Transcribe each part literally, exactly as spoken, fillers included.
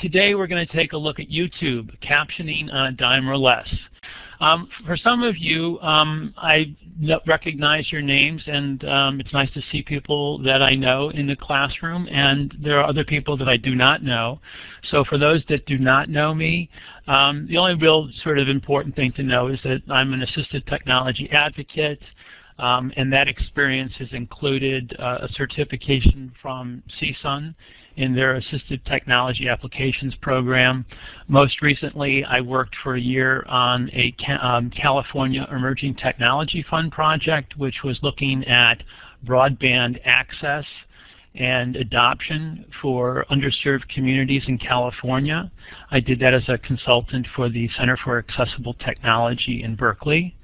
Today we're going to take a look at YouTube, captioning on a dime or less. Um, for some of you, um, I recognize your names, and um, it's nice to see people that I know in the classroom, and there are other people that I do not know. So for those that do not know me, um, the only real sort of important thing to know is that I'm an assistive technology advocate. Um, and that experience has included uh, a certification from C S U N in their Assistive Technology Applications Program. Most recently, I worked for a year on a ca um, California Emerging Technology Fund project, which was looking at broadband access and adoption for underserved communities in California. I did that as a consultant for the Center for Accessible Technology in Berkeley.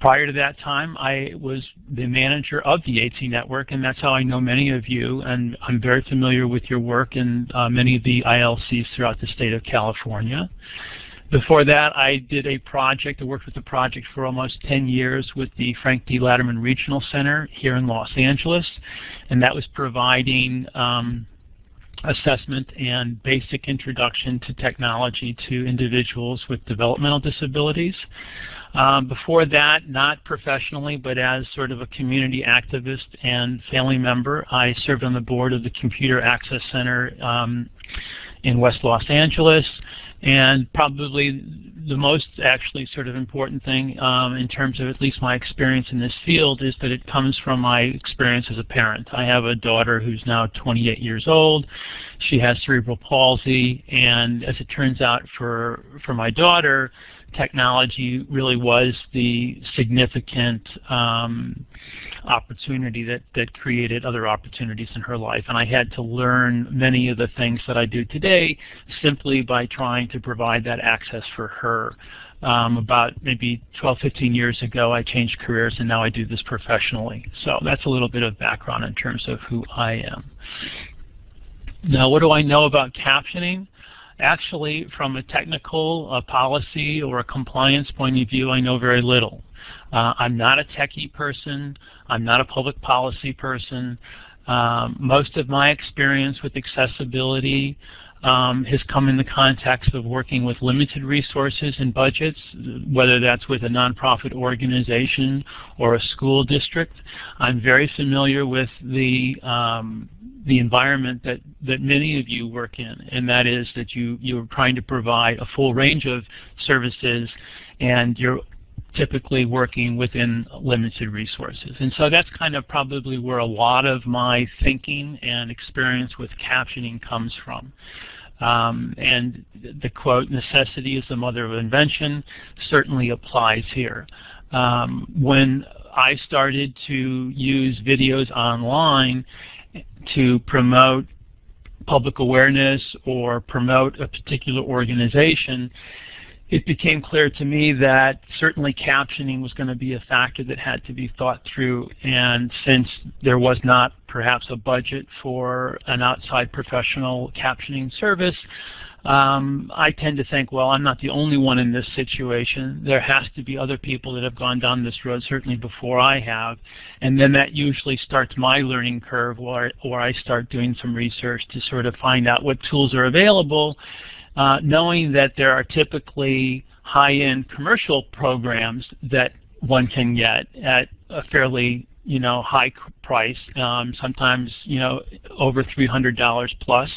Prior to that time, I was the manager of the A T Network, and that's how I know many of you, and I'm very familiar with your work in uh, many of the I L Cs throughout the state of California. Before that, I did a project, I worked with a project for almost ten years with the Frank D. Latterman Regional Center here in Los Angeles, and that was providing um, assessment and basic introduction to technology to individuals with developmental disabilities. Um, before that, not professionally, but as sort of a community activist and family member, I served on the board of the Computer Access Center um, in West Los Angeles. And probably the most actually sort of important thing um, in terms of at least my experience in this field is that it comes from my experience as a parent. I have a daughter who's now twenty-eight years old. She has cerebral palsy, and as it turns out for, for my daughter, technology really was the significant um, opportunity that, that created other opportunities in her life. And I had to learn many of the things that I do today simply by trying to provide that access for her. Um, about maybe twelve, fifteen years ago, I changed careers, and now I do this professionally. So that's a little bit of background in terms of who I am. Now, what do I know about captioning? Actually, from a technical, a policy, or a compliance point of view, I know very little. Uh, I'm not a techie person. I'm not a public policy person. Um, most of my experience with accessibility um, has come in the context of working with limited resources and budgets, whether that's with a nonprofit organization or a school district. I'm very familiar with the um, the environment that, that many of you work in, and that is that you, you're trying to provide a full range of services, and you're typically working within limited resources. And so that's kind of probably where a lot of my thinking and experience with captioning comes from. Um, and the quote, "Necessity is the mother of invention," certainly applies here. Um, when I started to use videos online to promote public awareness or promote a particular organization, it became clear to me that certainly captioning was going to be a factor that had to be thought through. And since there was not perhaps a budget for an outside professional captioning service, um, I tend to think, well, I'm not the only one in this situation. There has to be other people that have gone down this road, certainly before I have. And then that usually starts my learning curve, where, where I start doing some research to sort of find out what tools are available. Uh, knowing that there are typically high-end commercial programs that one can get at a fairly, you know, high price, um, sometimes, you know, over three hundred dollars plus.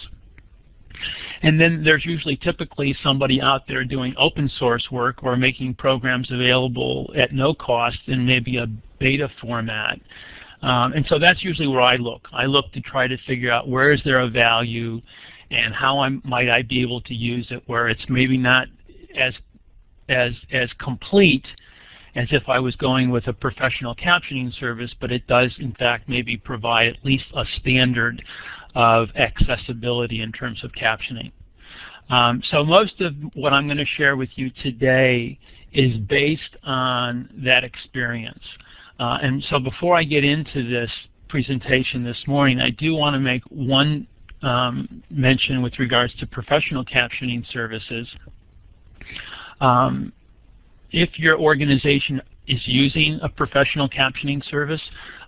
And then there's usually typically somebody out there doing open source work or making programs available at no cost in maybe a beta format. Um, and so that's usually where I look. I look to try to figure out where is there a value, and how I, might I be able to use it where it's maybe not as, as, as complete as if I was going with a professional captioning service, but it does, in fact, maybe provide at least a standard of accessibility in terms of captioning. Um, so most of what I'm going to share with you today is based on that experience. Uh, and so before I get into this presentation this morning, I do want to make one Um, mention with regards to professional captioning services. Um, if your organization is using a professional captioning service,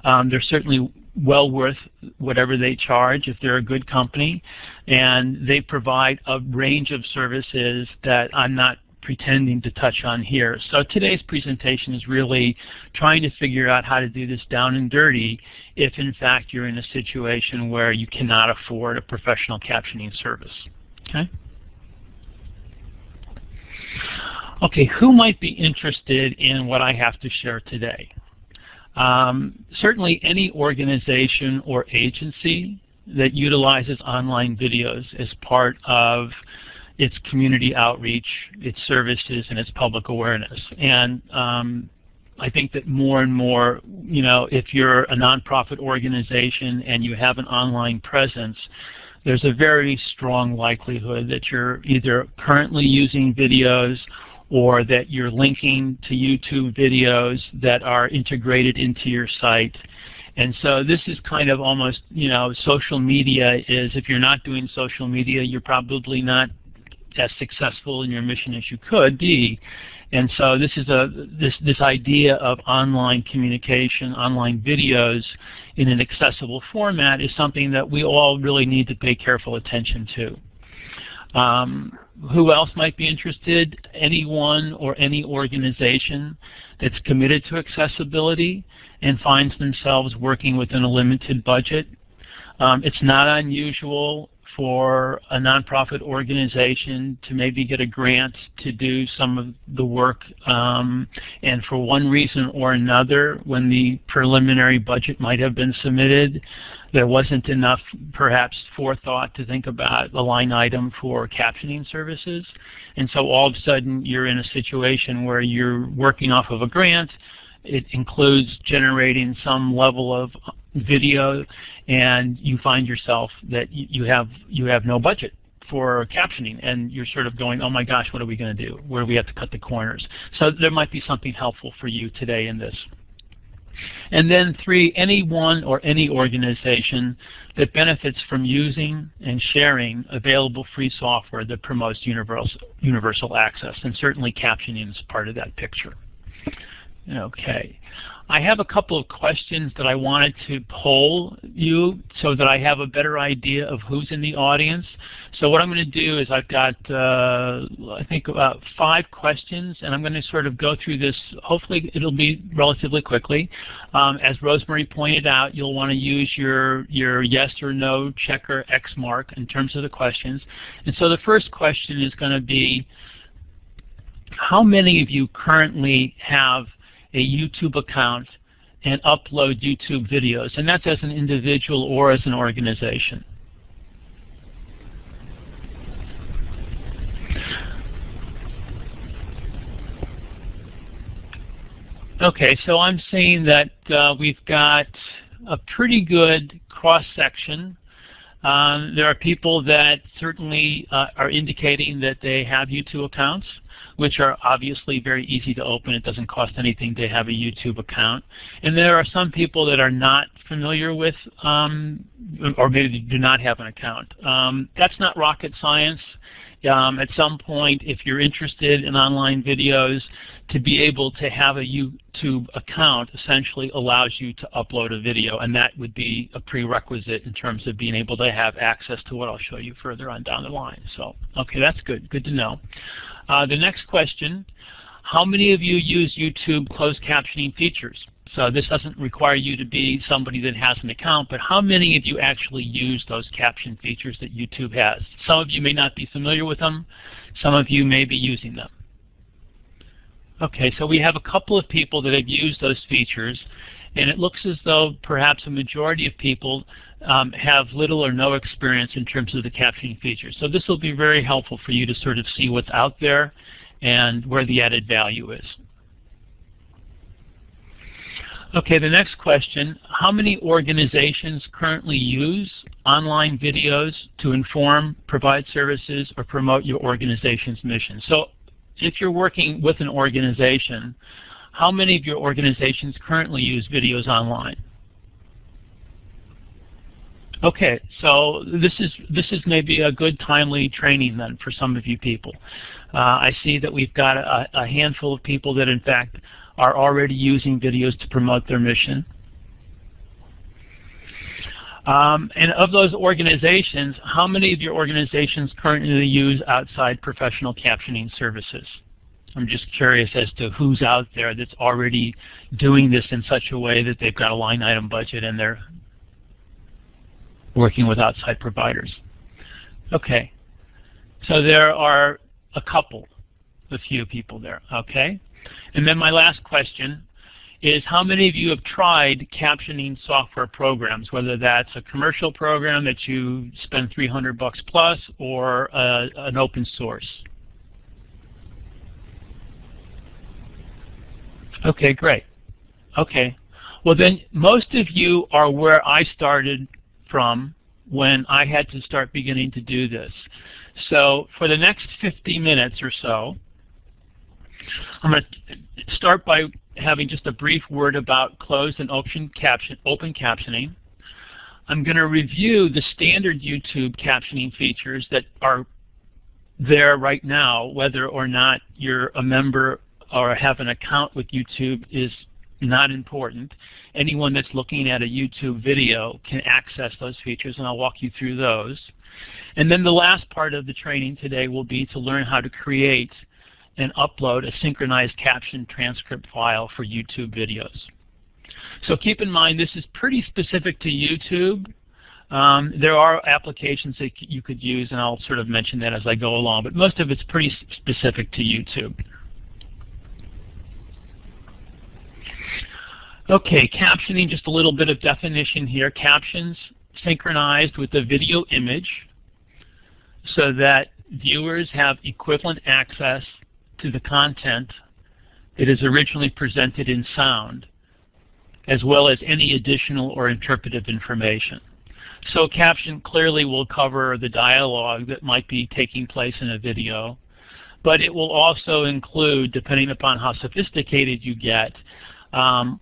um, there certainly well worth whatever they charge if they're a good company, and they provide a range of services that I'm not pretending to touch on here. So today's presentation is really trying to figure out how to do this down and dirty if in fact you're in a situation where you cannot afford a professional captioning service. Okay? Okay, who might be interested in what I have to share today? Um, certainly any organization or agency that utilizes online videos as part of its community outreach, its services, and its public awareness. And um, I think that more and more, you know, if you're a nonprofit organization and you have an online presence, there's a very strong likelihood that you're either currently using videos or that you're linking to YouTube videos that are integrated into your site. And so this is kind of almost, you know, social media is, if you're not doing social media, you're probably not as successful in your mission as you could be. And so this is a this this idea of online communication, online videos in an accessible format is something that we all really need to pay careful attention to. Um, who else might be interested? Anyone or any organization that's committed to accessibility and finds themselves working within a limited budget. Um, it's not unusual for a nonprofit organization to maybe get a grant to do some of the work, um, and for one reason or another, when the preliminary budget might have been submitted, there wasn't enough perhaps forethought to think about a line item for captioning services. And so all of a sudden you're in a situation where you're working off of a grant. It includes generating some level of video, and you find yourself that you have you have no budget for captioning, and you're sort of going, oh my gosh, what are we going to do? Where do we have to cut the corners? So there might be something helpful for you today in this. And then three, anyone or any organization that benefits from using and sharing available free software that promotes universal, universal access, and certainly captioning is part of that picture. Okay. I have a couple of questions that I wanted to poll you so that I have a better idea of who's in the audience. So what I'm going to do is I've got, uh, I think, about five questions, and I'm going to sort of go through this. Hopefully it'll be relatively quickly. Um, as Rosemary pointed out, you'll want to use your, your yes or no, check or X mark in terms of the questions. And so the first question is going to be, how many of you currently have a YouTube account and upload YouTube videos? And that's as an individual or as an organization. Okay, so I'm seeing that uh, we've got a pretty good cross-section. Um, there are people that certainly uh, are indicating that they have YouTube accounts, which are obviously very easy to open. It doesn't cost anything to have a YouTube account. And there are some people that are not familiar with, um, or maybe do not have an account. Um, that's not rocket science. Um, at some point, if you're interested in online videos, to be able to have a YouTube account essentially allows you to upload a video, and that would be a prerequisite in terms of being able to have access to what I'll show you further on down the line. So, okay, that's good. Good to know. Uh, the next question, how many of you use YouTube closed captioning features? So this doesn't require you to be somebody that has an account, but how many of you actually use those caption features that YouTube has? Some of you may not be familiar with them. Some of you may be using them. Okay, so we have a couple of people that have used those features, and it looks as though perhaps a majority of people um, have little or no experience in terms of the captioning features. So this will be very helpful for you to sort of see what's out there and where the added value is. Okay, the next question, how many organizations currently use online videos to inform, provide services, or promote your organization's mission? So if you're working with an organization, how many of your organizations currently use videos online? Okay, so this is this is maybe a good timely training then for some of you people. Uh, I see that we've got a, a handful of people that in fact are already using videos to promote their mission. Um, and of those organizations, how many of your organizations currently use outside professional captioning services? I'm just curious as to who's out there that's already doing this in such a way that they've got a line item budget and they're working with outside providers. Okay. So there are a couple, a few people there. Okay. And then my last question is, how many of you have tried captioning software programs, whether that's a commercial program that you spend three hundred bucks plus or uh, an open source? Okay, great. Okay. Well, then most of you are where I started from when I had to start beginning to do this. So for the next fifty minutes or so, I'm going to start by having just a brief word about closed and open caption, open captioning. I'm going to review the standard YouTube captioning features that are there right now, whether or not you're a member or have an account with YouTube is not important. Anyone that's looking at a YouTube video can access those features, and I'll walk you through those. And then the last part of the training today will be to learn how to create and upload a synchronized caption transcript file for YouTube videos. So keep in mind, this is pretty specific to YouTube. Um, there are applications that you could use, and I'll sort of mention that as I go along, but most of it's pretty specific to YouTube. Okay, captioning, just a little bit of definition here. Captions synchronized with the video image so that viewers have equivalent access to the content that is originally presented in sound, as well as any additional or interpretive information. So caption clearly will cover the dialogue that might be taking place in a video, but it will also include, depending upon how sophisticated you get, um,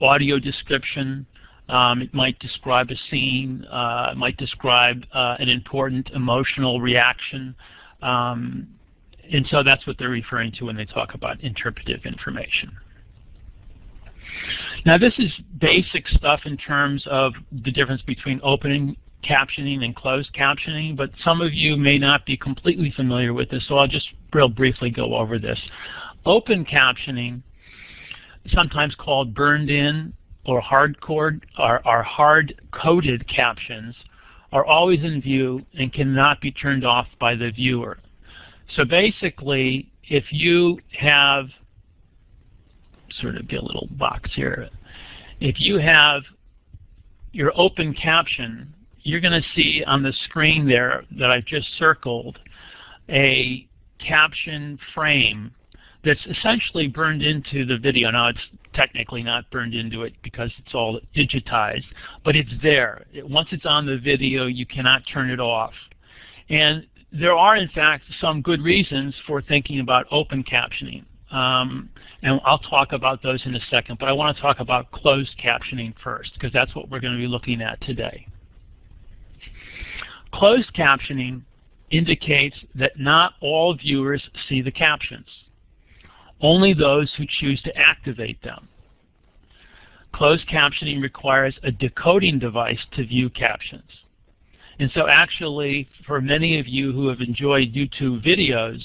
audio description. Um, it might describe a scene, uh, it might describe uh, an important emotional reaction. Um, And so that's what they're referring to when they talk about interpretive information. Now, this is basic stuff in terms of the difference between open captioning and closed captioning, but some of you may not be completely familiar with this, so I'll just real briefly go over this. Open captioning, sometimes called burned-in or hard-coded or, or hard-coded captions, are always in view and cannot be turned off by the viewer. So basically, if you have, sort of get a little box here, if you have your open caption, you're going to see on the screen there that I've just circled a caption frame that's essentially burned into the video. Now, it's technically not burned into it because it's all digitized, but it's there. It, once it's on the video, you cannot turn it off. And there are, in fact, some good reasons for thinking about open captioning. Um, and I'll talk about those in a second, but I want to talk about closed captioning first, because that's what we're going to be looking at today. Closed captioning indicates that not all viewers see the captions, only those who choose to activate them. Closed captioning requires a decoding device to view captions. And so actually, for many of you who have enjoyed YouTube videos,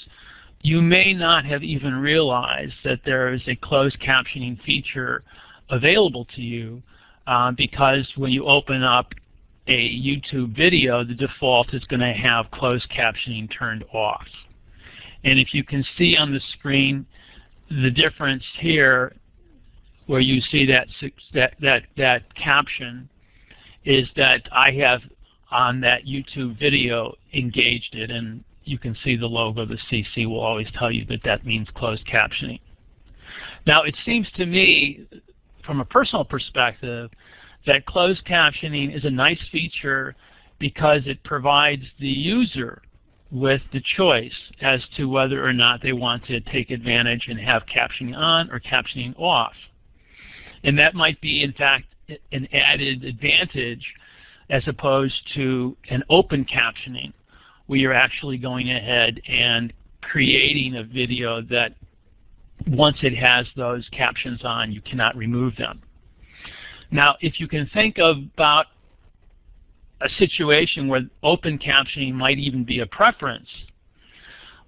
you may not have even realized that there is a closed captioning feature available to you uh, because when you open up a YouTube video, the default is going to have closed captioning turned off. And if you can see on the screen the difference here where you see that, that, that, that caption is that I have on that YouTube video engaged it, and you can see the logo, the C C will always tell you that that means closed captioning. Now, it seems to me, from a personal perspective, that closed captioning is a nice feature because it provides the user with the choice as to whether or not they want to take advantage and have captioning on or captioning off. And that might be, in fact, an added advantage as opposed to an open captioning, where you're actually going ahead and creating a video that once it has those captions on, you cannot remove them. Now, if you can think about a situation where open captioning might even be a preference,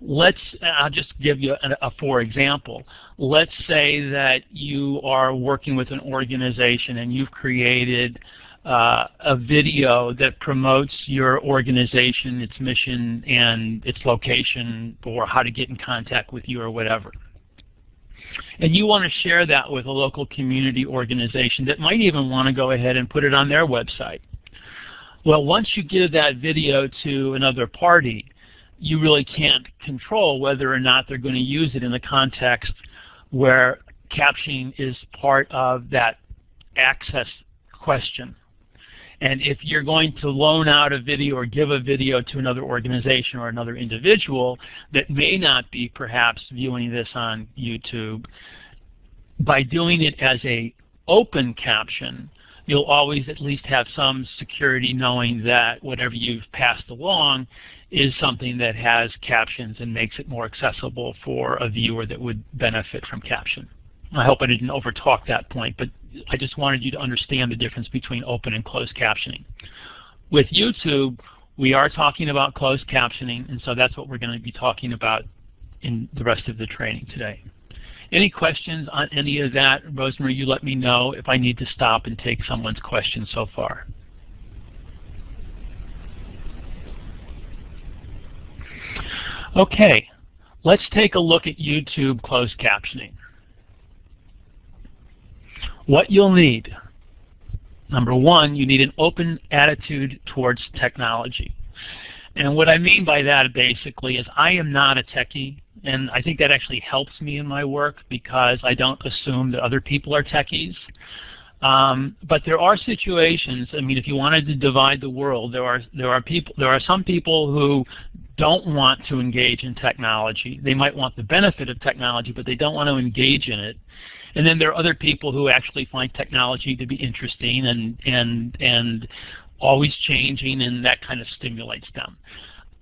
let's, I'll just give you a, a for example. Let's say that you are working with an organization and you've created uh, a video that promotes your organization, its mission, and its location, or how to get in contact with you or whatever. And you want to share that with a local community organization that might even want to go ahead and put it on their website. Well, once you give that video to another party, you really can't control whether or not they're going to use it in the context where captioning is part of that access question. And if you're going to loan out a video or give a video to another organization or another individual that may not be perhaps viewing this on YouTube, by doing it as an open caption, you'll always at least have some security knowing that whatever you've passed along is something that has captions and makes it more accessible for a viewer that would benefit from caption. I hope I didn't overtalk that point, but I just wanted you to understand the difference between open and closed captioning. With YouTube, we are talking about closed captioning, and so that's what we're going to be talking about in the rest of the training today. Any questions on any of that? Rosemary, you let me know if I need to stop and take someone's question so far. Okay, let's take a look at YouTube closed captioning. What you'll need. Number one, you need an open attitude towards technology. And what I mean by that basically is I am not a techie, and I think that actually helps me in my work because I don't assume that other people are techies. Um, but there are situations, I mean, if you wanted to divide the world, there are, there are people, there are some people who don't want to engage in technology. They might want the benefit of technology, but they don't want to engage in it. And then there are other people who actually find technology to be interesting and, and, and always changing, and that kind of stimulates them.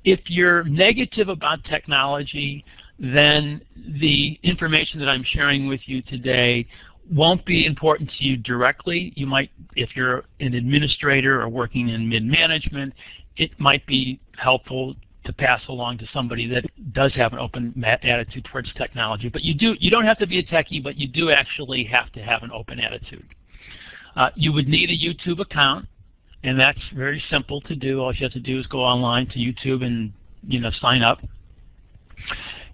If you're negative about technology, then the information that I'm sharing with you today won't be important to you directly. You might, if you're an administrator or working in mid-management, it might be helpful to pass along to somebody that does have an open attitude towards technology. But you do, you don't have to be a techie, but you do actually have to have an open attitude. Uh, you would need a YouTube account, and that's very simple to do. All you have to do is go online to YouTube and, you know, sign up.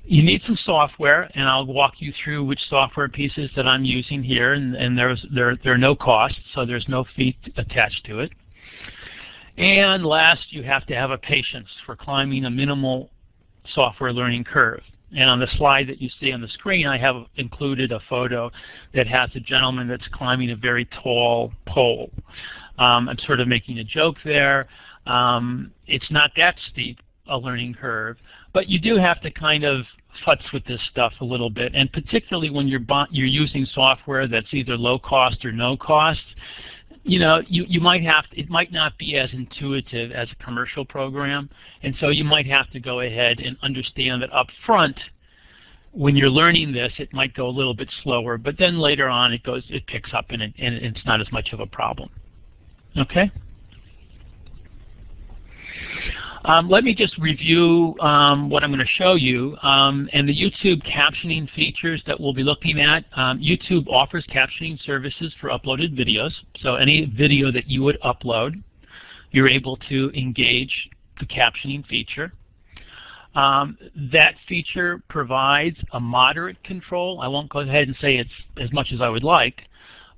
You need some software, and I'll walk you through which software pieces that I'm using here, and, and there's, there, there are no costs, so there's no fee attached to it. And last, you have to have a patience for climbing a minimal software learning curve. And on the slide that you see on the screen, I have included a photo that has a gentleman that's climbing a very tall pole. Um, I'm sort of making a joke there. Um, it's not that steep a learning curve, but you do have to kind of futz with this stuff a little bit, and particularly when you're you're using software that's either low cost or no cost, you know, you you might have to, it might not be as intuitive as a commercial program, and so you might have to go ahead and understand that up front. When you're learning this, it might go a little bit slower, but then later on it goes, it picks up, and it, and it's not as much of a problem. Okay. Um, let me just review um, what I'm going to show you um, and the YouTube captioning features that we'll be looking at. Um, YouTube offers captioning services for uploaded videos. So any video that you would upload, you're able to engage the captioning feature. Um, that feature provides a moderate control. I won't go ahead and say it's as much as I would like,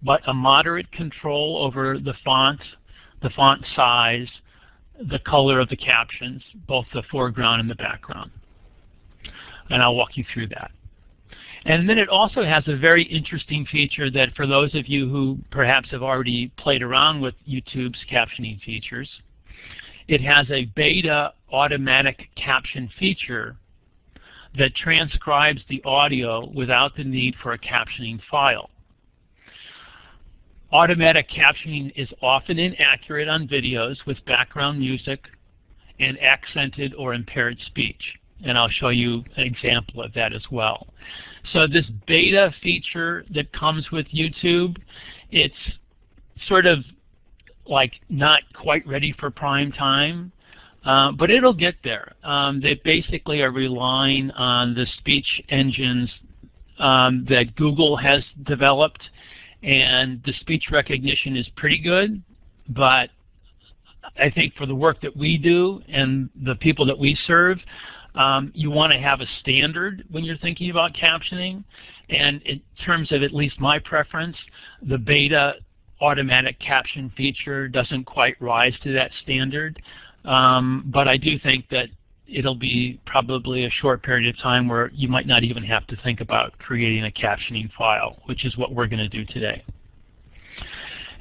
but a moderate control over the font, the font size, the color of the captions, both the foreground and the background. And I'll walk you through that. And then it also has a very interesting feature that for those of you who perhaps have already played around with YouTube's captioning features, it has a beta automatic caption feature that transcribes the audio without the need for a captioning file. Automatic captioning is often inaccurate on videos with background music and accented or impaired speech. And I'll show you an example of that as well. So this beta feature that comes with YouTube, it's sort of like not quite ready for prime time, uh, but it'll get there. Um, they basically are relying on the speech engines um, that Google has developed, and the speech recognition is pretty good, but I think for the work that we do and the people that we serve, um, you want to have a standard when you're thinking about captioning. And in terms of at least my preference, the beta automatic caption feature doesn't quite rise to that standard. Um, but I do think that it'll be probably a short period of time where you might not even have to think about creating a captioning file, which is what we're going to do today.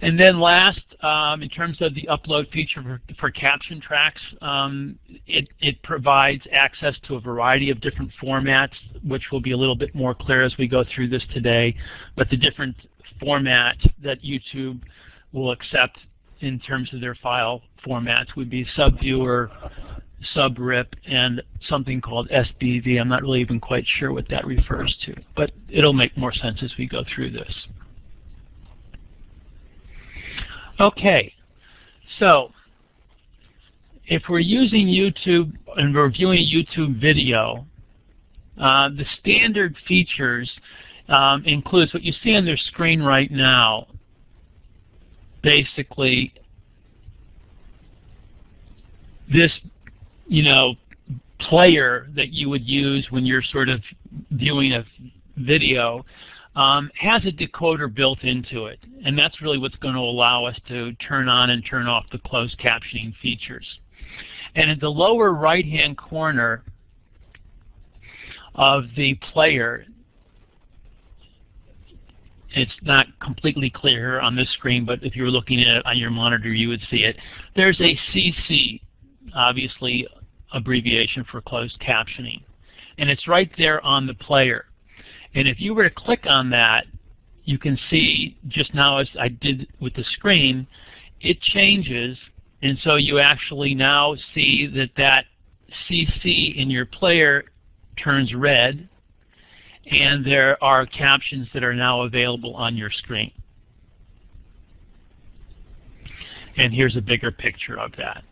And then last, um, in terms of the upload feature for, for caption tracks, um, it, it provides access to a variety of different formats, which will be a little bit more clear as we go through this today. But the different format that YouTube will accept in terms of their file formats would be SubViewer, Subrip, and something called S B V. I'm not really even quite sure what that refers to, but it'll make more sense as we go through this. Okay, so if we're using YouTube and we're viewing YouTube video, uh, the standard features um, includes what you see on their screen right now, basically this, you know, player that you would use when you're sort of viewing a video. Um, has a decoder built into it, and that's really what's going to allow us to turn on and turn off the closed captioning features. And in the lower right-hand corner of the player, it's not completely clear on this screen, but if you were looking at it on your monitor, you would see it. There's a C C, obviously abbreviation for closed captioning, and it's right there on the player. And if you were to click on that, you can see just now as I did with the screen, it changes. And so you actually now see that that C C in your player turns red. And there are captions that are now available on your screen. And here's a bigger picture of that.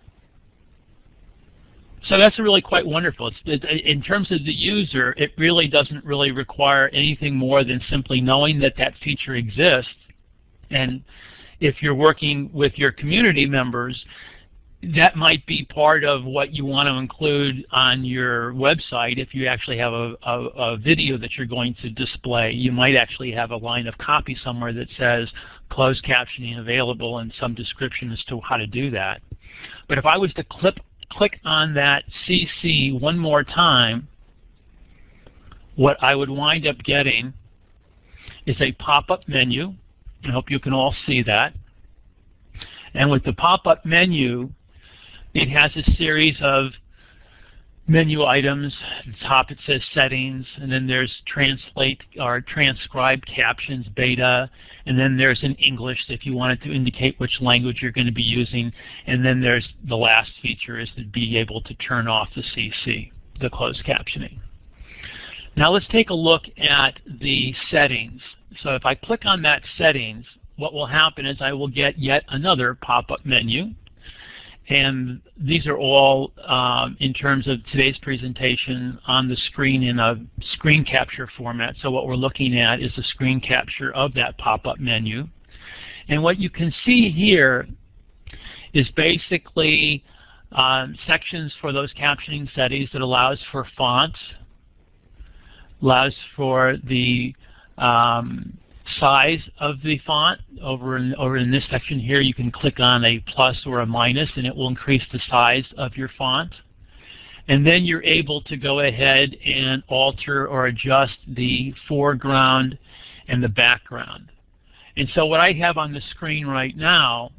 So that's really quite wonderful. It's, it, in terms of the user, it really doesn't really require anything more than simply knowing that that feature exists. And if you're working with your community members, that might be part of what you want to include on your website. If you actually have a, a, a video that you're going to display, you might actually have a line of copy somewhere that says closed captioning available and some description as to how to do that. But if I was to clip click on that C C one more time, what I would wind up getting is a pop-up menu. I hope you can all see that. And with the pop-up menu, it has a series of menu items. At the top it says settings, and then there's translate or transcribe captions beta, and then there's in English if you wanted to indicate which language you're going to be using, and then there's the last feature is to be able to turn off the C C, the closed captioning. Now let's take a look at the settings. So if I click on that settings, what will happen is I will get yet another pop-up menu. And these are all, um, in terms of today's presentation, on the screen in a screen capture format. So what we're looking at is the screen capture of that pop-up menu. And what you can see here is basically um, sections for those captioning settings that allows for fonts, allows for the um, size of the font. Over in, over in this section here, you can click on a plus or a minus, and it will increase the size of your font. And then you're able to go ahead and alter or adjust the foreground and the background. And so what I have on the screen right now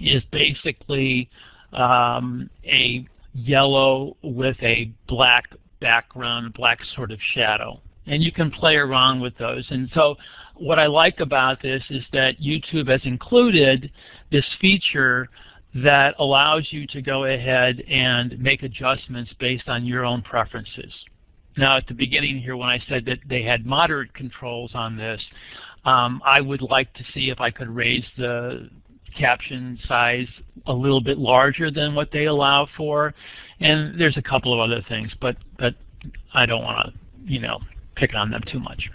is basically um, a yellow with a black background, black sort of shadow. And you can play around with those. And so what I like about this is that YouTube has included this feature that allows you to go ahead and make adjustments based on your own preferences. Now at the beginning here when I said that they had moderate controls on this, um, I would like to see if I could raise the caption size a little bit larger than what they allow for, and there's a couple of other things, but but I don't want to, you know, pick on them too much.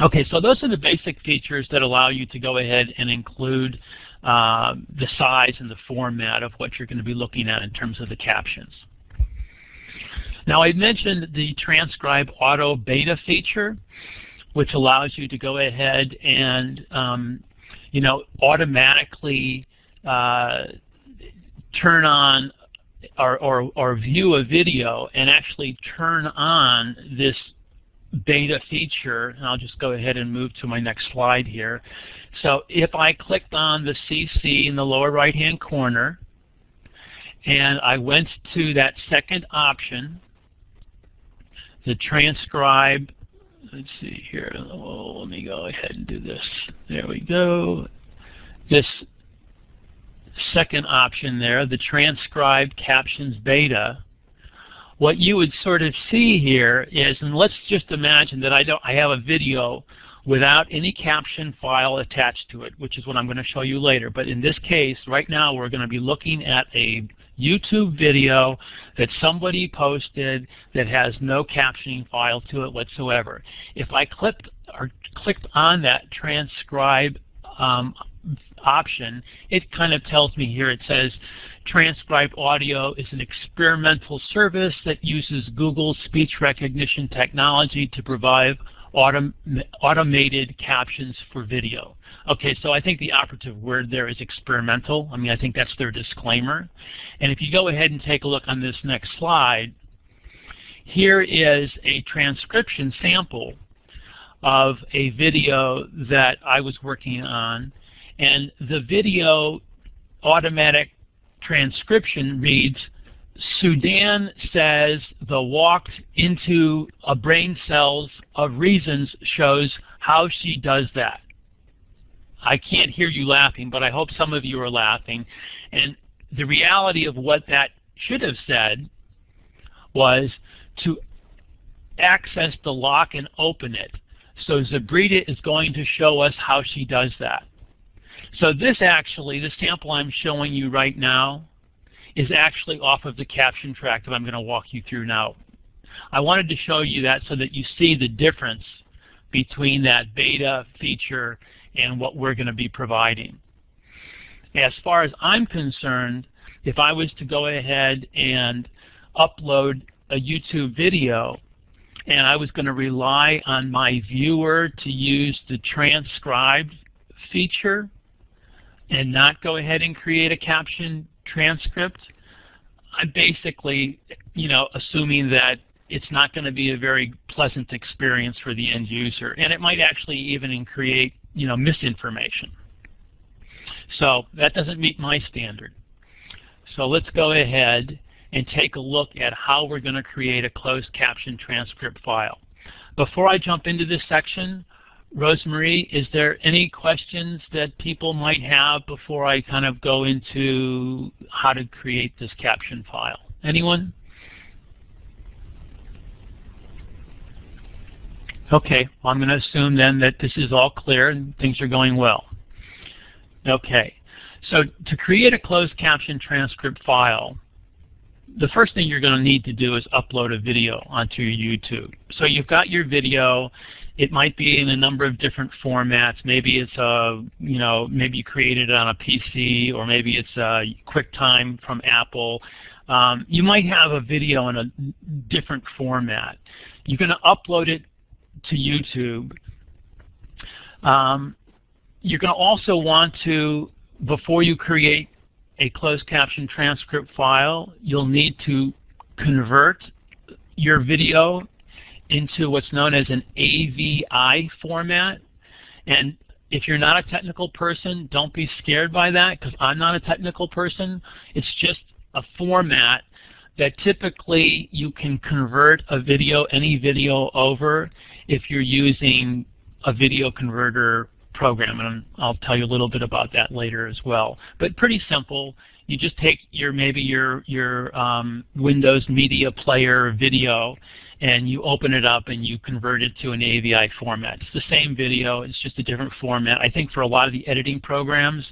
Okay, so those are the basic features that allow you to go ahead and include uh, the size and the format of what you're going to be looking at in terms of the captions. Now, I mentioned the transcribe auto beta feature, which allows you to go ahead and um, you know, automatically uh, turn on or, or, or view a video and actually turn on this beta feature. And I'll just go ahead and move to my next slide here. So if I clicked on the C C in the lower right hand corner and I went to that second option, the transcribe, let's see here, oh, let me go ahead and do this. There we go. This second option there, the transcribe captions beta, what you would sort of see here is, and let's just imagine that I don't, I have a video without any caption file attached to it, which is what I'm going to show you later. But in this case, right now we're going to be looking at a YouTube video that somebody posted that has no captioning file to it whatsoever. If I clicked or clicked on that transcribe um, option, it kind of tells me here, it says transcribe audio is an experimental service that uses Google's speech recognition technology to provide autom automated captions for video. Okay, so I think the operative word there is experimental. I mean, I think that's their disclaimer. And if you go ahead and take a look on this next slide, here is a transcription sample of a video that I was working on. And the video automatic transcription reads, Sudan says the walk into a brain cells of reasons shows how she does that. I can't hear you laughing, but I hope some of you are laughing. And the reality of what that should have said was to access the lock and open it. So Zabrita is going to show us how she does that. So this actually, the sample I'm showing you right now is actually off of the caption track that I'm going to walk you through now. I wanted to show you that so that you see the difference between that beta feature and what we're going to be providing. As far as I'm concerned, if I was to go ahead and upload a YouTube video and I was going to rely on my viewer to use the transcribed feature and not go ahead and create a caption transcript, I'm basically, you know, assuming that it's not going to be a very pleasant experience for the end user, and it might actually even create, you know, misinformation. So that doesn't meet my standard. So let's go ahead and take a look at how we're going to create a closed caption transcript file. Before I jump into this section, Rosemary, is there any questions that people might have before I kind of go into how to create this caption file? Anyone? Okay, well, I'm going to assume then that this is all clear and things are going well. Okay, so to create a closed caption transcript file, the first thing you're going to need to do is upload a video onto your YouTube. So you've got your video. It might be in a number of different formats. Maybe it's a, you know, maybe you created it on a P C, or maybe it's a QuickTime from Apple. Um, you might have a video in a different format. You're going to upload it to YouTube. Um, you're going to also want to, before you create a closed caption transcript file, you'll need to convert your video into what's known as an A V I format. And if you're not a technical person, don't be scared by that, because I'm not a technical person. It's just a format that typically you can convert a video, any video over, if you're using a video converter program, and I'll tell you a little bit about that later as well. But pretty simple. You just take your maybe your your um, Windows Media Player video, and you open it up and you convert it to an A V I format. It's the same video, it's just a different format. I think for a lot of the editing programs,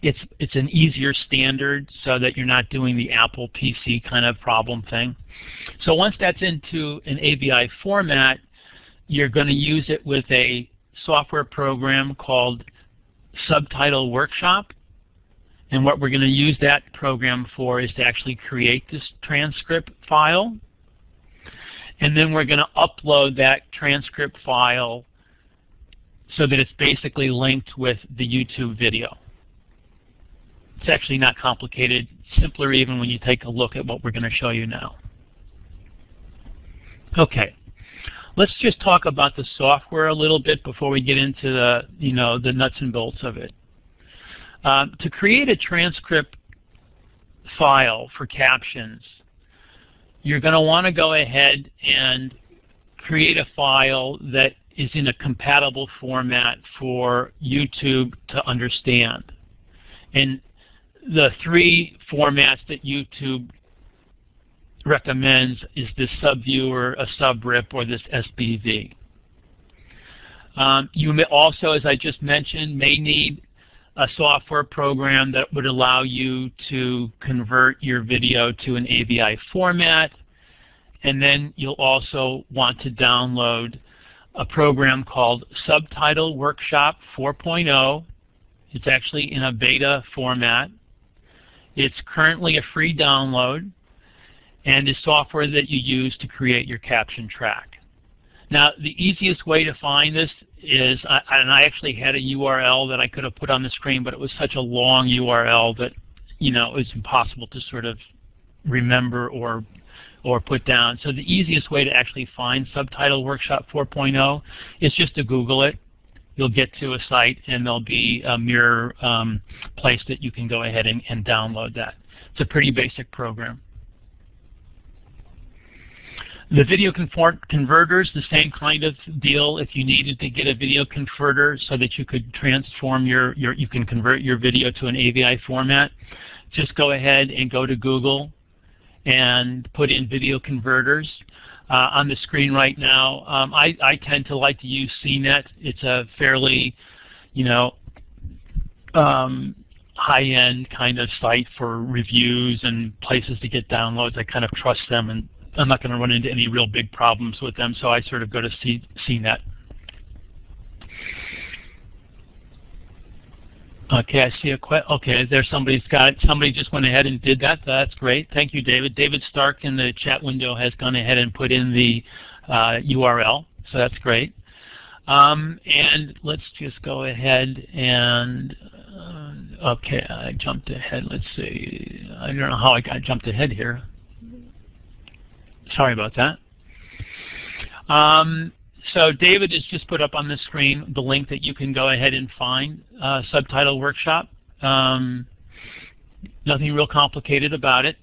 it's, it's an easier standard so that you're not doing the Apple P C kind of problem thing. So once that's into an A V I format, you're going to use it with a software program called Subtitle Workshop. And what we're going to use that program for is to actually create this transcript file. And then we're going to upload that transcript file so that it's basically linked with the YouTube video. It's actually not complicated, simpler even when you take a look at what we're going to show you now. Okay. Let's just talk about the software a little bit before we get into the, you know, the nuts and bolts of it. Uh, to create a transcript file for captions, you're going to want to go ahead and create a file that is in a compatible format for YouTube to understand. And the three formats that YouTube recommends is this SubViewer, a Subrip, or this S B V. Um, you may also, as I just mentioned, may need a software program that would allow you to convert your video to an A V I format, and then you'll also want to download a program called Subtitle Workshop four point oh. It's actually in a beta format. It's currently a free download, and is software that you use to create your caption track. Now, the easiest way to find this is, I, and I actually had a U R L that I could have put on the screen, but it was such a long U R L that, you know, it's impossible to sort of remember or, or put down. So the easiest way to actually find Subtitle Workshop four point oh is just to Google it. You'll get to a site, and there'll be a mirror um, place that you can go ahead and, and download that. It's a pretty basic program. The video converters, the same kind of deal. If you needed to get a video converter so that you could transform your, your, you can convert your video to an A V I format, just go ahead and go to Google and put in video converters. Uh, on the screen right now, um, I, I tend to like to use C net. It's a fairly, you know, um, high-end kind of site for reviews and places to get downloads. I kind of trust them, and I'm not going to run into any real big problems with them, so I sort of go to C net. Okay, I see a question. Okay, there's somebody's got it. Somebody just went ahead and did that. That's great. Thank you, David. David Stark in the chat window has gone ahead and put in the uh, U R L, so that's great. Um, and let's just go ahead and, uh, okay, I jumped ahead. Let's see. I don't know how I got jumped ahead here. Sorry about that. Um, so David has just put up on the screen the link that you can go ahead and find uh, Subtitle Workshop. Um, nothing real complicated about it.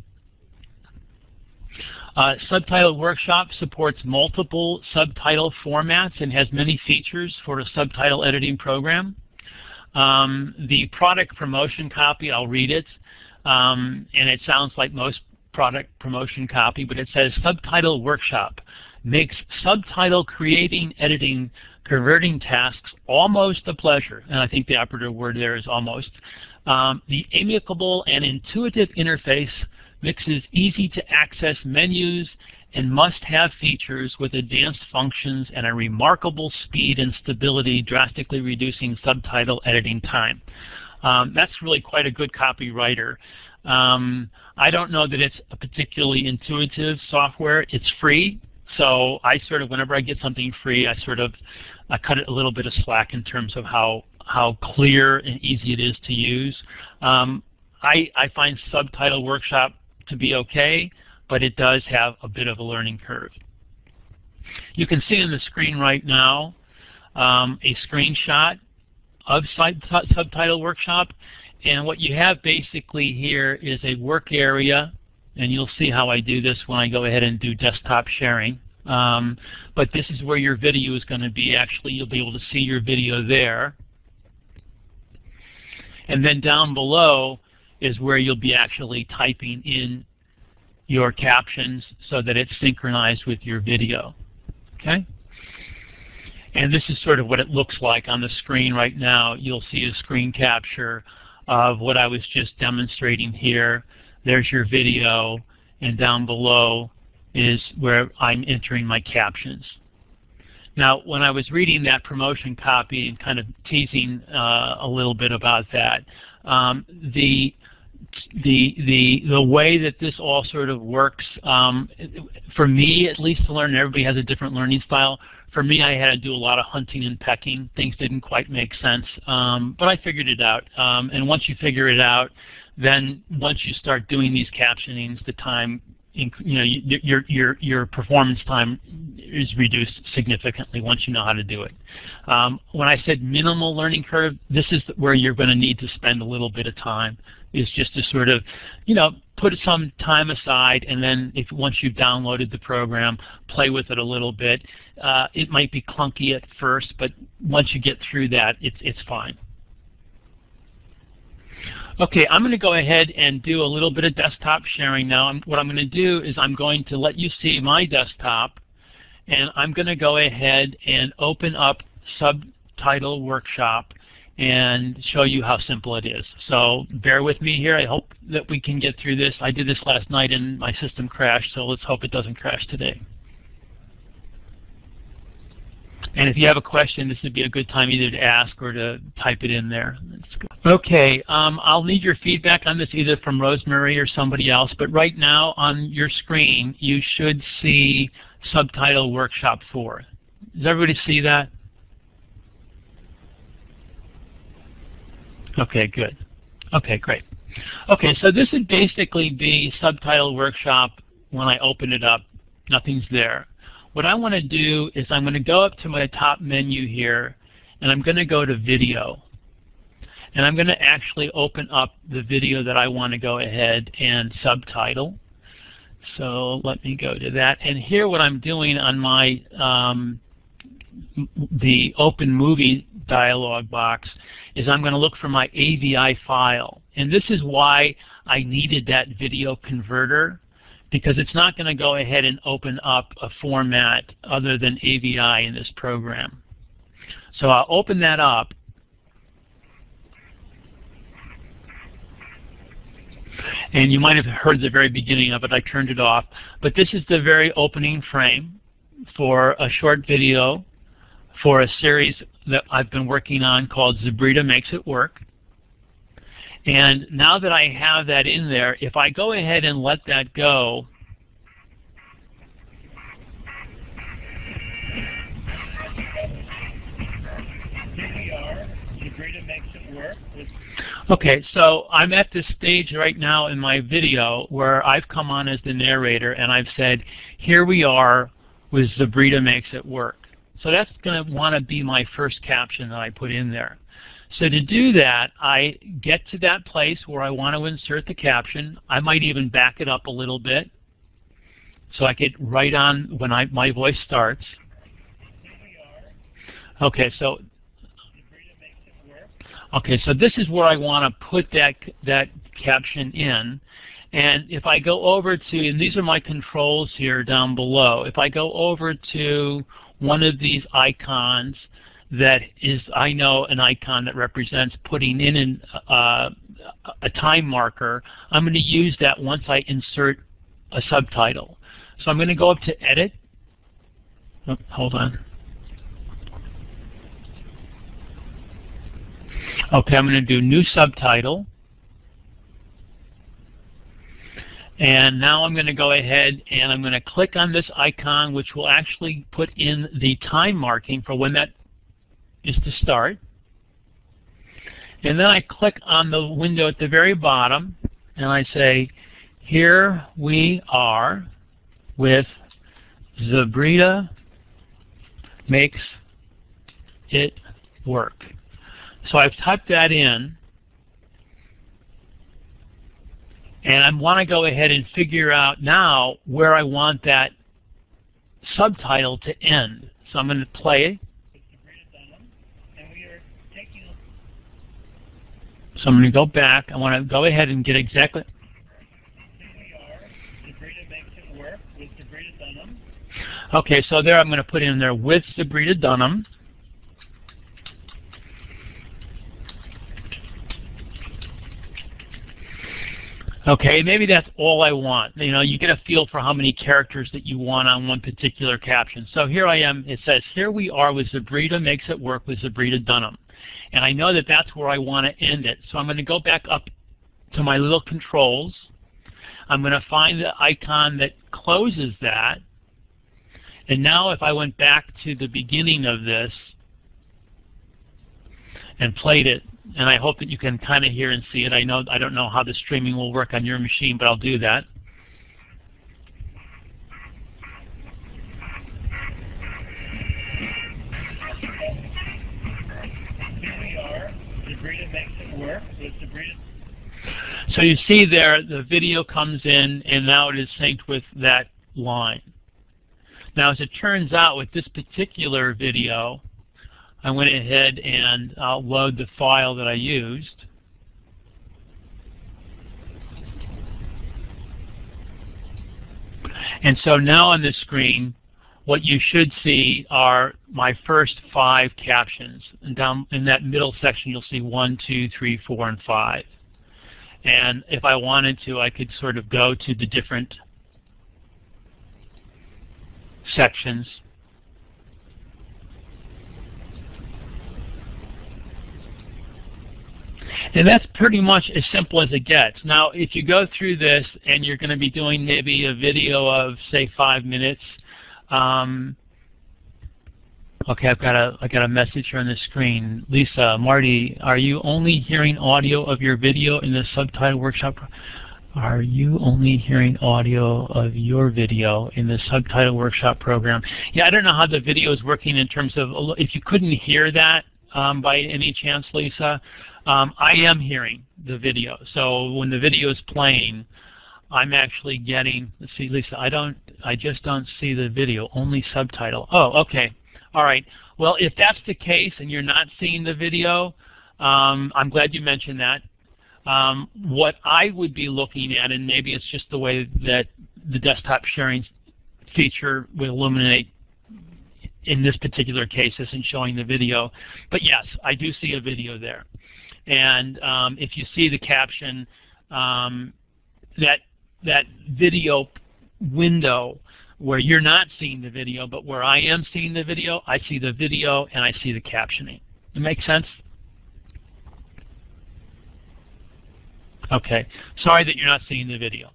Uh, Subtitle Workshop supports multiple subtitle formats and has many features for a subtitle editing program. Um, the product promotion copy, I'll read it, um, and it sounds like most product promotion copy, but it says Subtitle Workshop makes subtitle creating, editing, converting tasks almost a pleasure, and I think the operative word there is almost. Um, the amicable and intuitive interface mixes easy-to-access menus and must-have features with advanced functions and a remarkable speed and stability, drastically reducing subtitle editing time. Um, that's really quite a good copywriter. Um, I don't know that it's a particularly intuitive software. It's free, so I sort of, whenever I get something free, I sort of I cut it a little bit of slack in terms of how how clear and easy it is to use. Um, I, I find Subtitle Workshop to be okay, but it does have a bit of a learning curve. You can see on the screen right now um, a screenshot of Subtitle Workshop. And what you have basically here is a work area, and you'll see how I do this when I go ahead and do desktop sharing. Um, but this is where your video is going to be. Actually, you'll be able to see your video there. And then down below is where you'll be actually typing in your captions so that it's synchronized with your video. Okay? And this is sort of what it looks like on the screen right now. You'll see a screen capture of what I was just demonstrating here. There's your video, and down below is where I'm entering my captions. Now, when I was reading that promotion copy and kind of teasing uh, a little bit about that, um, the the the the way that this all sort of works, um, for me at least to learn, everybody has a different learning style. For me, I had to do a lot of hunting and pecking. Things didn't quite make sense, um, but I figured it out. Um, and once you figure it out, then once you start doing these captionings, the time, you know, your your your performance time is reduced significantly once you know how to do it. Um, when I said minimal learning curve, this is where you're going to need to spend a little bit of time. Is just to sort of, you know, put some time aside, and then if once you've downloaded the program, play with it a little bit. Uh, it might be clunky at first, but once you get through that, it's it's fine. Okay, I'm going to go ahead and do a little bit of desktop sharing now. I'm, what I'm going to do is I'm going to let you see my desktop, and I'm going to go ahead and open up Subtitle Workshop and show you how simple it is. So bear with me here. I hope that we can get through this. I did this last night and my system crashed, so let's hope it doesn't crash today. And if you have a question, this would be a good time either to ask or to type it in there. That's good. Okay, um, I'll need your feedback on this either from Rosemary or somebody else, but right now on your screen you should see Subtitle Workshop four. Does everybody see that? Okay, good. Okay, great. Okay, so this would basically be Subtitle Workshop. When I open it up, nothing's there. What I want to do is I'm going to go up to my top menu here, and I'm going to go to Video. And I'm going to actually open up the video that I want to go ahead and subtitle. So let me go to that. And here what I'm doing on my um, the Open Movie dialog box is I'm going to look for my A V I file. And this is why I needed that video converter, because it's not going to go ahead and open up a format other than A V I in this program. So I'll open that up. And you might have heard the very beginning of it. I turned it off. But this is the very opening frame for a short video for a series that I've been working on called Subrip Makes It Work. And now that I have that in there, if I go ahead and let that go, okay, so I'm at this stage right now in my video where I've come on as the narrator and I've said, here we are with Subrip Makes It Work. So that's going to want to be my first caption that I put in there. So to do that, I get to that place where I want to insert the caption. I might even back it up a little bit so I get right on when I, my voice starts. Okay, so okay, so this is where I want to put that that caption in. And if I go over to, and these are my controls here down below, if I go over to one of these icons that is, I know, an icon that represents putting in an, uh, a time marker, I'm going to use that once I insert a subtitle. So I'm going to go up to Edit. Oh, hold on. Okay, I'm going to do New Subtitle. And now I'm going to go ahead and I'm going to click on this icon, which will actually put in the time marking for when that is to start. And then I click on the window at the very bottom and I say, here we are with Subrip Makes It Work. So I've typed that in. And I want to go ahead and figure out now where I want that subtitle to end. So I'm going to play. So I'm going to go back. I want to go ahead and get exactly. Okay, so there I'm going to put in there with Sabrina Dunham. Okay, maybe that's all I want. You know, you get a feel for how many characters that you want on one particular caption. So here I am. It says, here we are with Sabrina Makes It Work with Sabrina Dunham. And I know that that's where I want to end it. So I'm going to go back up to my little controls. I'm going to find the icon that closes that. And now if I went back to the beginning of this and played it, and I hope that you can kind of hear and see it. I know I don't know how the streaming will work on your machine, but I'll do that. Here we are. Sabrina Makes It Work with Sabrina. So you see there, the video comes in, and now it is synced with that line. Now, as it turns out, with this particular video, I went ahead and uh, load the file that I used. And so now on this screen, what you should see are my first five captions. And down in that middle section, you'll see one, two, three, four, and five. And if I wanted to, I could sort of go to the different sections. And that's pretty much as simple as it gets. Now, if you go through this and you're going to be doing maybe a video of, say, five minutes. Um, okay, I've got a I got a message here on the screen. Lisa, Marty, are you only hearing audio of your video in the Subtitle Workshop? Are you only hearing audio of your video in the Subtitle Workshop program? Yeah, I don't know how the video is working in terms of if you couldn't hear that. Um, by any chance, Lisa, um, I am hearing the video. So when the video is playing, I'm actually getting. Let's see, Lisa, I don't. I just don't see the video. Only subtitle. Oh, okay. All right. Well, if that's the case and you're not seeing the video, um, I'm glad you mentioned that. Um, what I would be looking at, and maybe it's just the way that the desktop sharing feature will illuminate. In this particular case, isn't showing the video. But yes, I do see a video there. And um, if you see the caption, um, that, that video window where you're not seeing the video, but where I am seeing the video, I see the video and I see the captioning. It makes sense? Okay. Sorry that you're not seeing the video.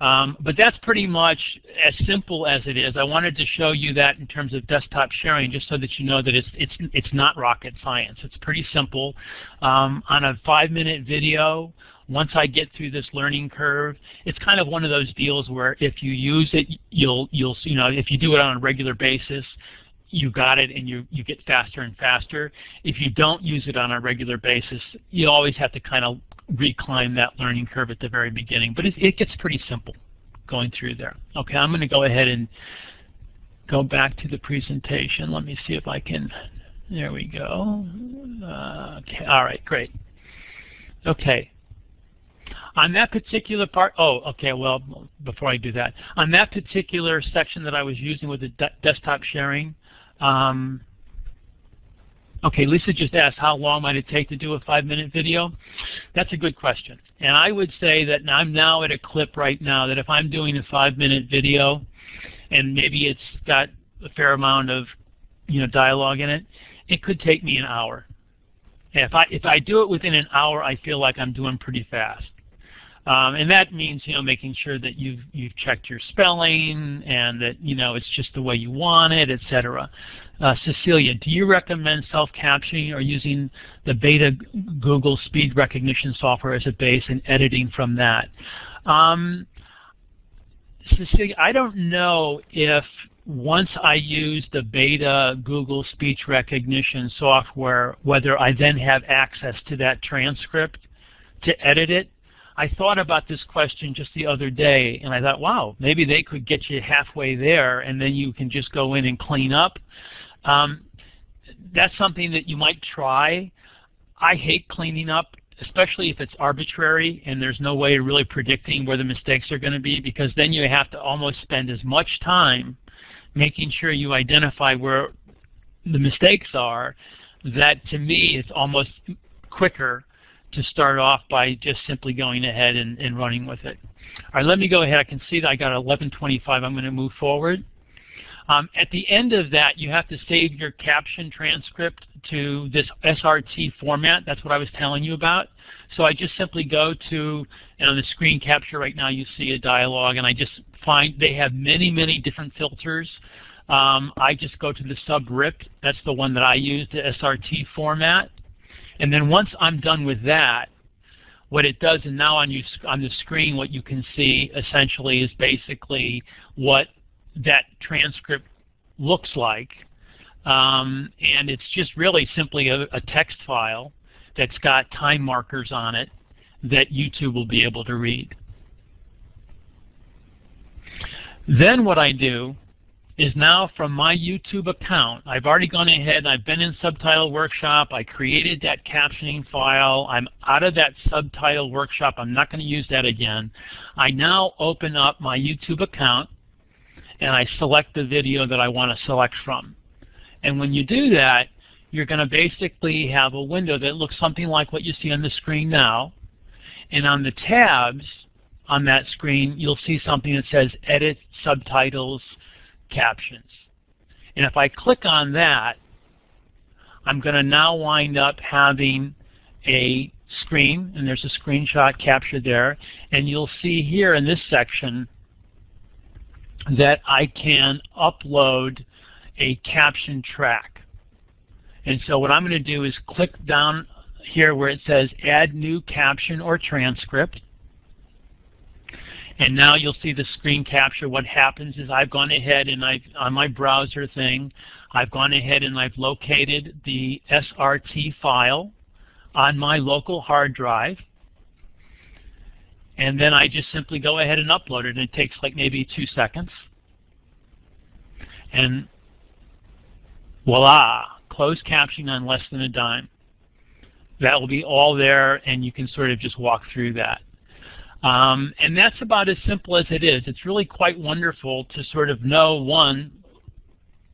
Um, but that's pretty much as simple as it is. I wanted to show you that in terms of desktop sharing, just so that you know that it's it's it's not rocket science. It's pretty simple. Um, on a five-minute video, once I get through this learning curve, it's kind of one of those deals where if you use it, you'll you'll you know if you do it on a regular basis, you got it, and you you get faster and faster. If you don't use it on a regular basis, you always have to kind of reclimb that learning curve at the very beginning. But it, it gets pretty simple going through there. Okay, I'm going to go ahead and go back to the presentation. Let me see if I can. There we go. Uh, okay, all right, great. Okay. On that particular part, oh, okay, well, before I do that, on that particular section that I was using with the de desktop sharing, um, okay, Lisa just asked how long might it take to do a five-minute video. That's a good question. And I would say that I'm now at a clip right now that if I'm doing a five-minute video and maybe it's got a fair amount of you know dialogue in it, it could take me an hour. And if I if I do it within an hour, I feel like I'm doing pretty fast. Um, and that means you know making sure that you've you've checked your spelling and that you know it's just the way you want it, et cetera. Uh, Cecilia, do you recommend self-captioning or using the beta Google speed recognition software as a base and editing from that? Um, Cecilia, I don't know if once I use the beta Google speech recognition software, whether I then have access to that transcript to edit it. I thought about this question just the other day, and I thought, wow, maybe they could get you halfway there, and then you can just go in and clean up. Um, that's something that you might try. I hate cleaning up, especially if it's arbitrary and there's no way of really predicting where the mistakes are going to be, because then you have to almost spend as much time making sure you identify where the mistakes are, that to me it's almost quicker to start off by just simply going ahead and, and running with it. All right, let me go ahead. I can see that I got eleven twenty-five. I'm going to move forward. Um, at the end of that, you have to save your caption transcript to this S R T format. That's what I was telling you about. So I just simply go to, and on the screen capture right now, you see a dialogue, and I just find they have many, many different filters. Um, I just go to the Subrip. That's the one that I use, the S R T format. And then once I'm done with that, what it does, and now on, you, on the screen, what you can see essentially is basically what that transcript looks like, um, and it's just really simply a, a text file that's got time markers on it that YouTube will be able to read. Then what I do is now from my YouTube account, I've already gone ahead and I've been in Subtitle Workshop, I created that captioning file, I'm out of that Subtitle Workshop, I'm not going to use that again. I now open up my YouTube account and I select the video that I want to select from. And when you do that, you're going to basically have a window that looks something like what you see on the screen now. And on the tabs on that screen, you'll see something that says Edit Subtitles Captions. And if I click on that, I'm going to now wind up having a screen, and there's a screenshot captured there. And you'll see here in this section that I can upload a caption track. And so what I'm going to do is click down here where it says Add New Caption or Transcript. And now you'll see the screen capture. What happens is I've gone ahead and I've, on my browser thing, I've gone ahead and I've located the S R T file on my local hard drive. And then I just simply go ahead and upload it, and it takes like maybe two seconds. And voila, closed captioning on less than a dime. That will be all there, and you can sort of just walk through that. Um, and that's about as simple as it is. It's really quite wonderful to sort of know, one,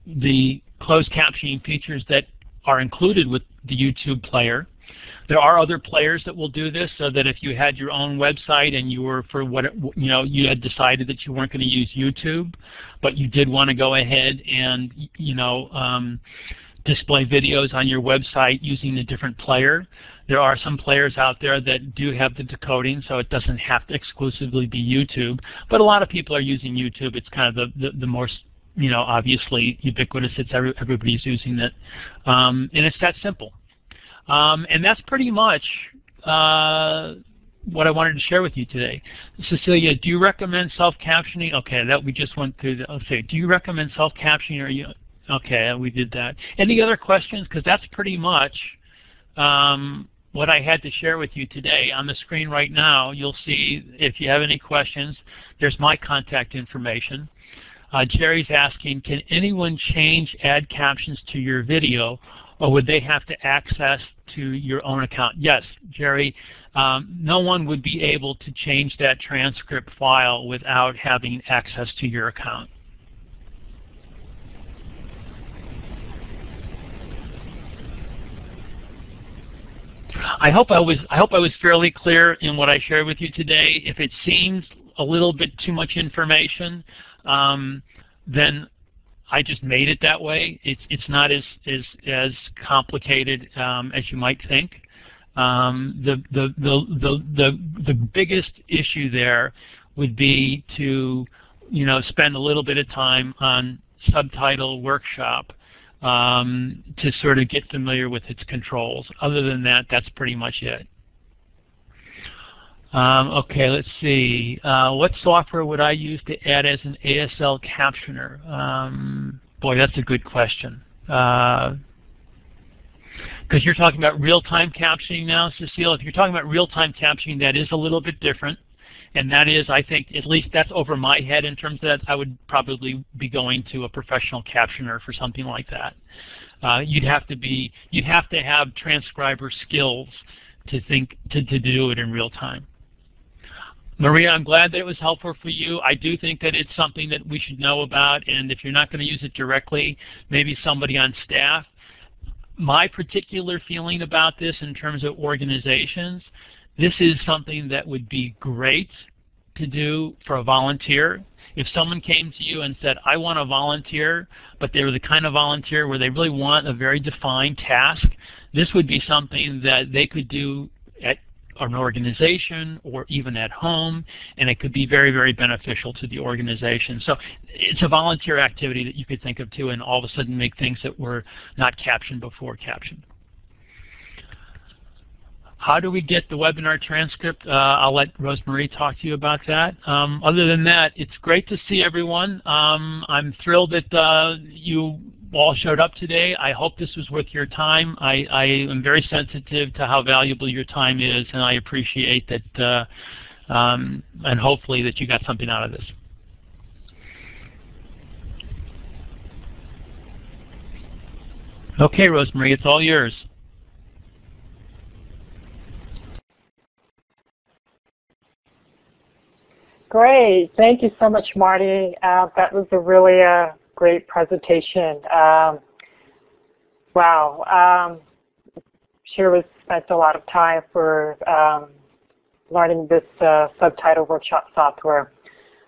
the closed captioning features that are included with the YouTube player. There are other players that will do this, so that if you had your own website and you were for what you know you had decided that you weren't going to use YouTube, but you did want to go ahead and you know um, display videos on your website using a different player. There are some players out there that do have the decoding, so it doesn't have to exclusively be YouTube. But a lot of people are using YouTube. It's kind of the the, the more you know obviously ubiquitous. It's every, everybody's using it, um, and it's that simple. Um, and that's pretty much uh, what I wanted to share with you today. Cecilia, do you recommend self-captioning? Okay, that we just went through. The, okay, do you recommend self-captioning? Or you? Okay, we did that. Any other questions? Because that's pretty much um, what I had to share with you today. On the screen right now, you'll see if you have any questions. There's my contact information. Uh, Jerry's asking, can anyone change add captions to your video? Or would they have to access to your own account? Yes, Jerry, um, no one would be able to change that transcript file without having access to your account. I hope I was, I hope I was fairly clear in what I shared with you today. If it seems a little bit too much information, um, then I just made it that way. It's it's not as as as complicated um, as you might think. Um, the, the the the the the biggest issue there would be to you know spend a little bit of time on Subtitle Workshop um, to sort of get familiar with its controls. Other than that, that's pretty much it. Um, okay, let's see. Uh, what software would I use to add as an A S L captioner? Um, boy, that's a good question. Because uh, you're talking about real-time captioning now, Cecile. If you're talking about real-time captioning, that is a little bit different. And that is, I think, at least that's over my head in terms of that. I would probably be going to a professional captioner for something like that. Uh, you'd have to be, you'd have to have transcriber skills to think to, to do it in real time. Maria, I'm glad that it was helpful for you. I do think that it's something that we should know about, and if you're not going to use it directly, maybe somebody on staff. My particular feeling about this in terms of organizations, this is something that would be great to do for a volunteer. If someone came to you and said, I want to volunteer, but they were the kind of volunteer where they really want a very defined task, this would be something that they could do at an organization or even at home, and it could be very, very beneficial to the organization. So it's a volunteer activity that you could think of too, and all of a sudden make things that were not captioned before captioned. How do we get the webinar transcript? Uh, I'll let Rosemarie talk to you about that. Um, other than that, it's great to see everyone. Um, I'm thrilled that uh, you all showed up today. I hope this was worth your time. I, I am very sensitive to how valuable your time is, and I appreciate that, uh, um, and hopefully that you got something out of this. Okay, Rosemarie, it's all yours. Great. Thank you so much, Marty. Uh, that was a really uh, great presentation. Um, wow. Um, sure we spent a lot of time for um, learning this uh, subtitle workshop software.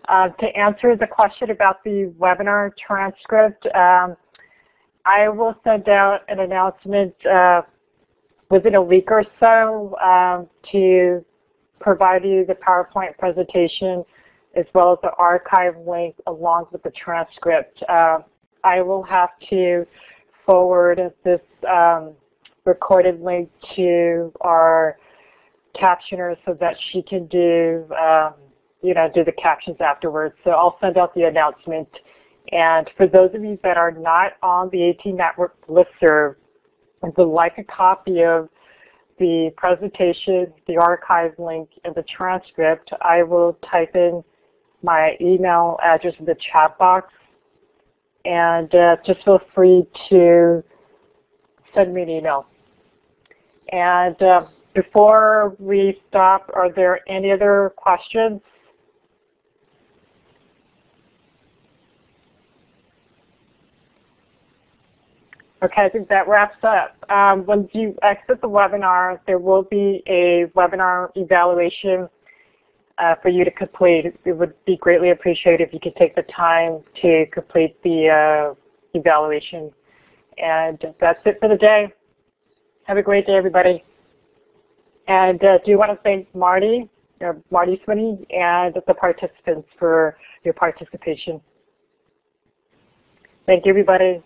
Uh, to answer the question about the webinar transcript, um, I will send out an announcement uh, within a week or so um, to provide you the PowerPoint presentation as well as the archive link along with the transcript. Uh, I will have to forward this um, recorded link to our captioner so that she can do, um, you know, do the captions afterwards. So I'll send out the announcement. And for those of you that are not on the AT Network listserv, if you'd like a copy of the presentation, the archive link, and the transcript, I will type in my email address in the chat box, and uh, just feel free to send me an email. And uh, before we stop, are there any other questions? Okay, I think that wraps up. Um, when you exit the webinar, there will be a webinar evaluation uh, for you to complete. It would be greatly appreciated if you could take the time to complete the uh, evaluation. And that's it for the day. Have a great day, everybody. And uh, do you want to thank Marty, or Marty Sweeney, and the participants for your participation. Thank you, everybody.